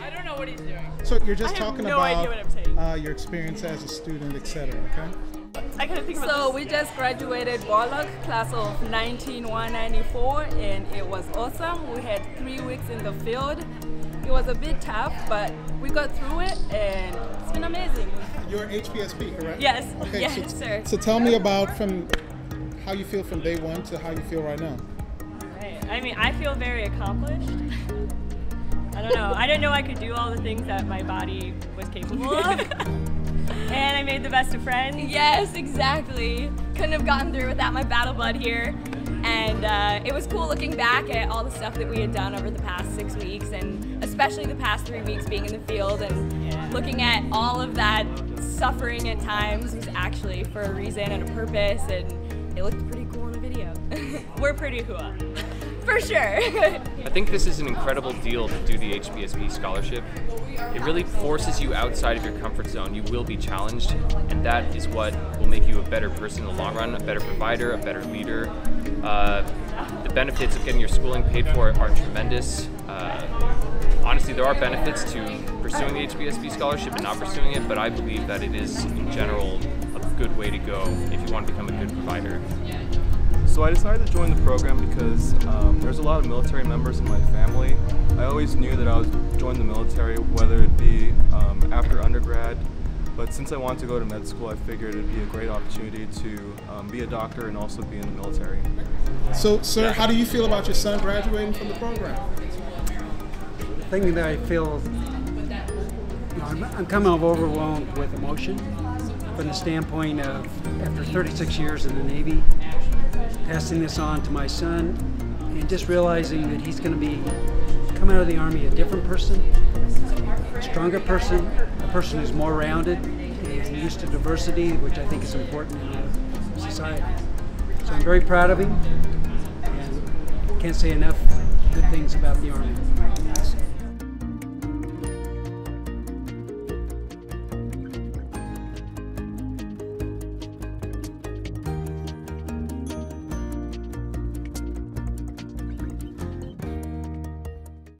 I don't know what he's doing. So you're just talking about your experience as a student, etc. Okay. I couldn't think about this. We just graduated BOLC class of 1994, and it was awesome. We had 3 weeks in the field. It was a bit tough, but we got through it, and it's been amazing. You're an HPSP, correct? Yes. Okay, yes, sir. So tell me about from how you feel from day one to how you feel right now. Right. I mean, I feel very accomplished. I don't know. I didn't know I could do all the things that my body was capable of. And I made the best of friends. Yes, exactly. Couldn't have gotten through without my battle bud here. And it was cool looking back at all the stuff that we had done over the past 6 weeks, and especially the past 3 weeks being in the field and looking at all of that suffering at times was actually for a reason and a purpose, and it looked pretty cool in a video. We're pretty hua. For sure. I think this is an incredible deal to do the HPSP scholarship. It really forces you outside of your comfort zone. You will be challenged, and that is what will make you a better person in the long run, a better provider, a better leader. The benefits of getting your schooling paid for are tremendous. Honestly, there are benefits to pursuing the HPSP scholarship and not pursuing it, but I believe that it is, in general, a good way to go if you want to become a good provider. So I decided to join the program because there's a lot of military members in my family. I always knew that I would join the military, whether it be after undergrad, but since I wanted to go to med school, I figured it'd be a great opportunity to be a doctor and also be in the military. So, sir, how do you feel about your son graduating from the program? The thing that I feel, I'm kind of overwhelmed with emotion from the standpoint of after 36 years in the Navy, passing this on to my son, and just realizing that he's going to be coming out of the Army a different person, a stronger person, a person who's more rounded, and used to diversity, which I think is important in society. So I'm very proud of him, and can't say enough good things about the Army.